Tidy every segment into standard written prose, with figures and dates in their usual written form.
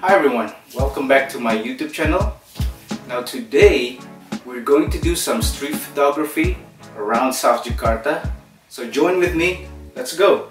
Hi everyone, welcome back to my YouTube channel. Now today we're going to do some street photography around South Jakarta. So join with me, let's go!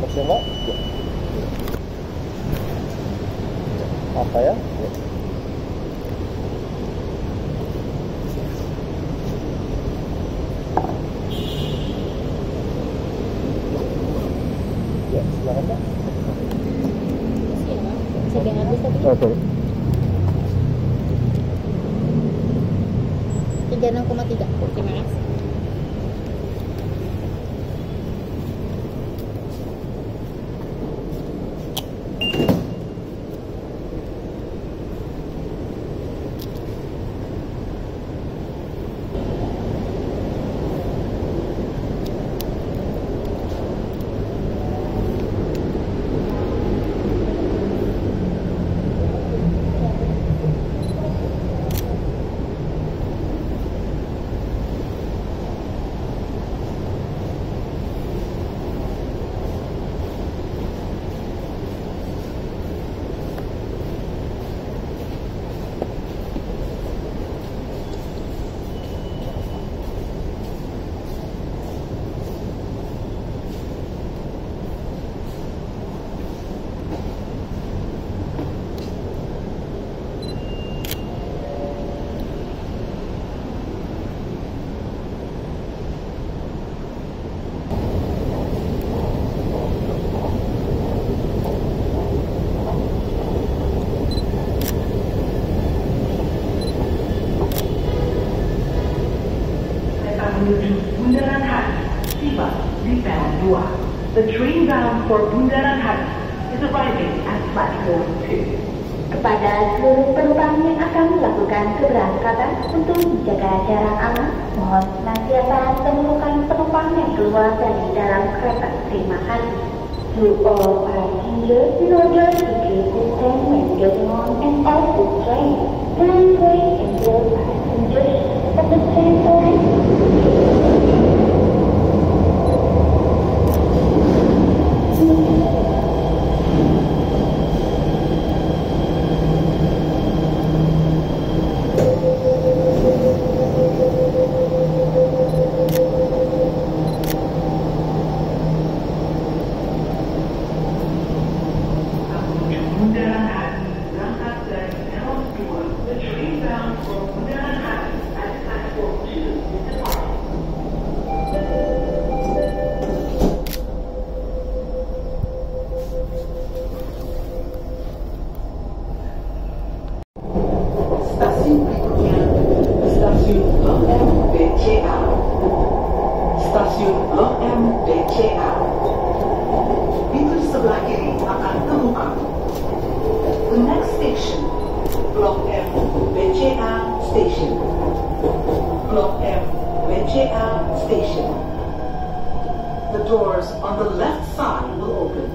Maksimal apa ya? Oke. 36,3. Terima kasih. Bundaran Hi tiba di Bel 2. The train bound for Bundaran Hi is arriving at platform 2. Kepada seluruh penumpang yang akan melakukan keberangkatan untuk menjaga jarak aman, mohon senantiasa temukan penumpang yang keluar dari dalam kereta. Terima kasih. To all passengers, in order to keep the time when getting on and off the train, please wait until passengers of the train arrive. Stasiun Blok M BCA. Pintu sebelah kiri akan terbuka. The next station, Blok M BCA Station. Blok M BCA Station. The doors on the left side will open.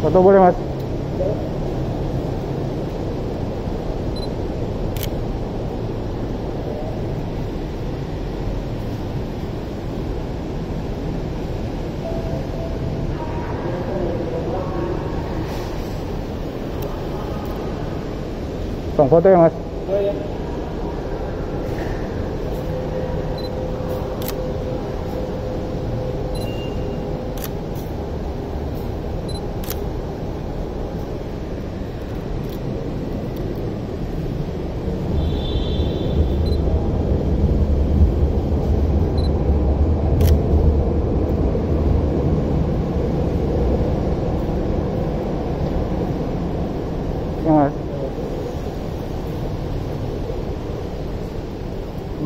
Foto boleh, Mas? Bang, foto ya, Mas? Boleh, ya.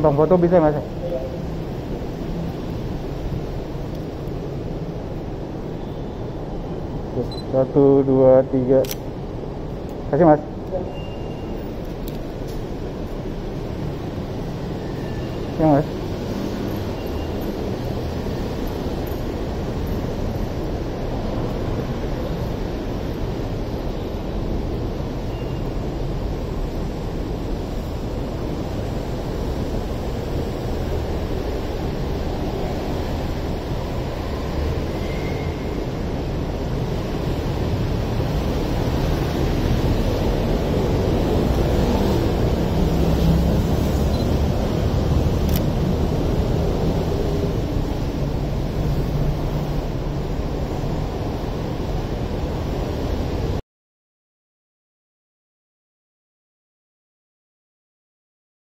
Bang, foto bisa, Mas? Satu, dua, tiga. Kasih, Mas. Ya, Mas.